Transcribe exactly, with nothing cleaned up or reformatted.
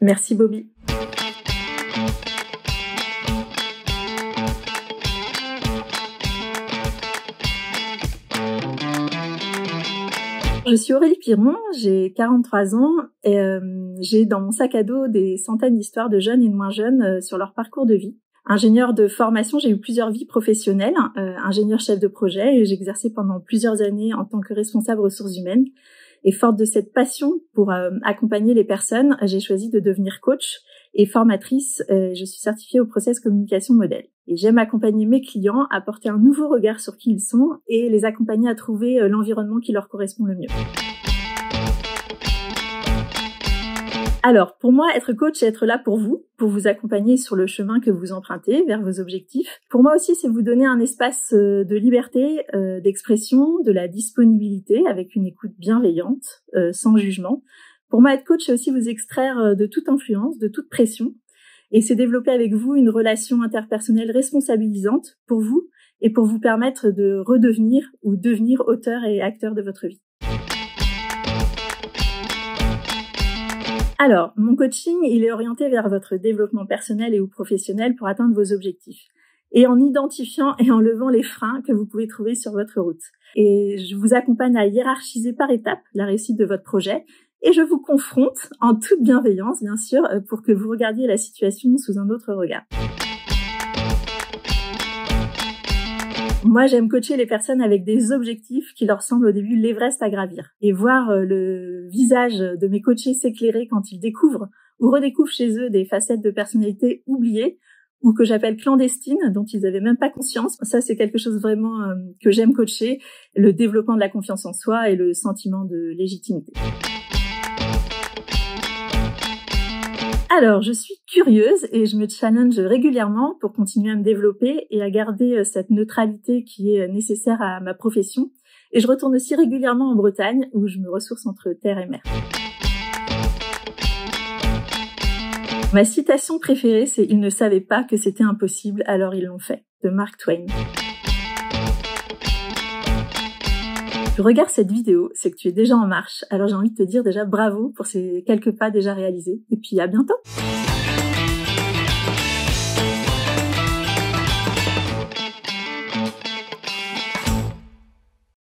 Merci Bobby. Je suis Aurélie Piron, j'ai quarante-trois ans et euh, j'ai dans mon sac à dos des centaines d'histoires de jeunes et de moins jeunes euh, sur leur parcours de vie. Ingénieure de formation, j'ai eu plusieurs vies professionnelles, euh, ingénieure chef de projet et j'ai exercé pendant plusieurs années en tant que responsable ressources humaines. Et forte de cette passion pour euh, accompagner les personnes, j'ai choisi de devenir coach et formatrice. Euh, je suis certifiée au process communication modèle. Et j'aime accompagner mes clients, apporter un nouveau regard sur qui ils sont et les accompagner à trouver euh, l'environnement qui leur correspond le mieux. Alors, pour moi, être coach, c'est être là pour vous, pour vous accompagner sur le chemin que vous empruntez vers vos objectifs. Pour moi aussi, c'est vous donner un espace de liberté, euh, d'expression, de la disponibilité, avec une écoute bienveillante, euh, sans jugement. Pour moi, être coach, c'est aussi vous extraire de toute influence, de toute pression, et c'est développer avec vous une relation interpersonnelle responsabilisante pour vous et pour vous permettre de redevenir ou devenir auteur et acteur de votre vie. Alors, mon coaching, il est orienté vers votre développement personnel et ou professionnel pour atteindre vos objectifs. Et en identifiant et en levant les freins que vous pouvez trouver sur votre route. Et je vous accompagne à hiérarchiser par étapes la réussite de votre projet. Et je vous confronte, en toute bienveillance, bien sûr, pour que vous regardiez la situation sous un autre regard. Moi, j'aime coacher les personnes avec des objectifs qui leur semblent au début l'Everest à gravir et voir le visage de mes coachés s'éclairer quand ils découvrent ou redécouvrent chez eux des facettes de personnalité oubliées ou que j'appelle clandestines, dont ils n'avaient même pas conscience. Ça, c'est quelque chose vraiment euh, que j'aime coacher, le développement de la confiance en soi et le sentiment de légitimité. Alors, je suis curieuse et je me challenge régulièrement pour continuer à me développer et à garder cette neutralité qui est nécessaire à ma profession. Et je retourne aussi régulièrement en Bretagne où je me ressource entre terre et mer. Ma citation préférée, c'est « Ils ne savaient pas que c'était impossible, alors ils l'ont fait » de Mark Twain. Tu regardes cette vidéo, c'est que tu es déjà en marche, alors j'ai envie de te dire déjà bravo pour ces quelques pas déjà réalisés, et puis à bientôt!